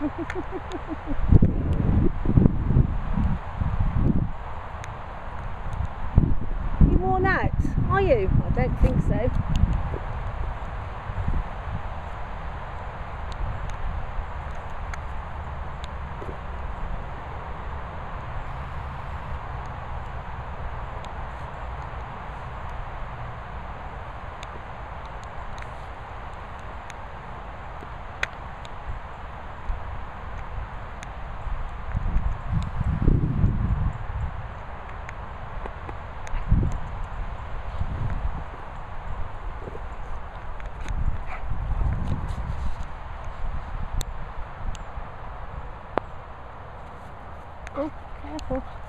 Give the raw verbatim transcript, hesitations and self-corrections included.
You worn out, are you? I don't think so. Oh, careful.